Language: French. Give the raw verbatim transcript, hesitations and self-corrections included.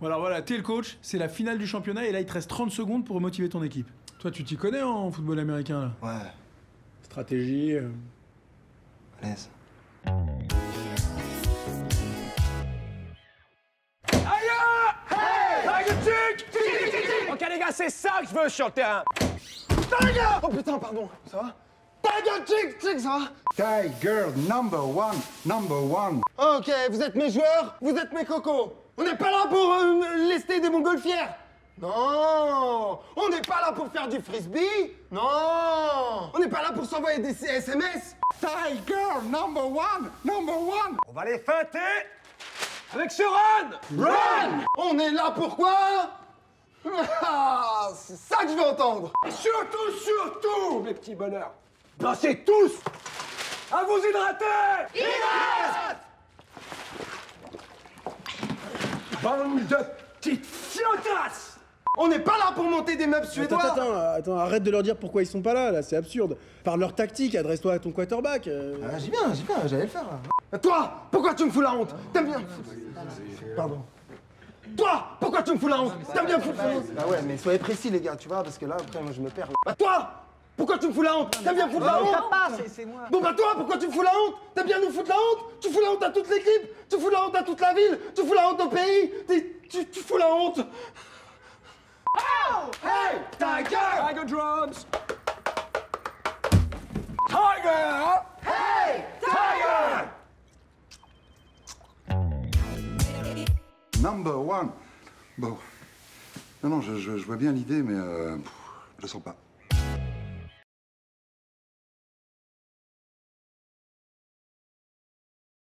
Voilà, voilà, t'es le coach, c'est la finale du championnat et là il te reste trente secondes pour motiver ton équipe. Toi, tu t'y connais en football américain là? Ouais. Stratégie. Euh... Laisse. Ok les gars, c'est ça que je veux sur le terrain. Tiger! Oh putain, pardon, ça va? Tiger Chick, Chick, ça va? Tiger number one, number one. Ok, vous êtes mes joueurs, vous êtes mes cocos. On n'est pas là pour euh, lester des montgolfières. Non, on n'est pas là pour faire du frisbee. Non, on n'est pas là pour s'envoyer des S M S. Tiger number one, number one. On va les feinter avec ce run. Run. On est là pourquoi? Ah, c'est ça que je veux entendre. Et surtout, surtout, mes petits bonheurs, pensez tous à vous hydrater. Hydrate. Bande de petites fiotasses. On n'est pas là pour monter des meubles suédois. Attends, attends, attends, arrête de leur dire pourquoi ils sont pas là, là, c'est absurde. Par leur tactique, adresse-toi à ton quarterback. Euh... Ah, j'y viens, j'y viens, j'allais le faire. Là. Toi, pourquoi tu me fous la honte? T'aimes bien... Pardon. Toi, pourquoi tu me fous la honte? T'aimes bien foutre la honte? Bah ouais, mais soyez précis les gars, tu vois, parce que là, après, moi, je me perds. Bah toi, pourquoi tu me fous la honte? T'aimes bien foutre la honte? C'est moi. Bon bah toi, pourquoi tu me fous la honte? T'aimes bien nous foutre la honte? Tu fous la honte à toute l'équipe? Tu fous la honte à toute la ville? Tu fous la honte au pays? Tu fous la honte? Oh! Hey! Tiger! Tiger drums! Tiger! Hey! Tiger! Number one. Bon. Non, non, je, je, je vois bien l'idée, mais euh, je le sens pas.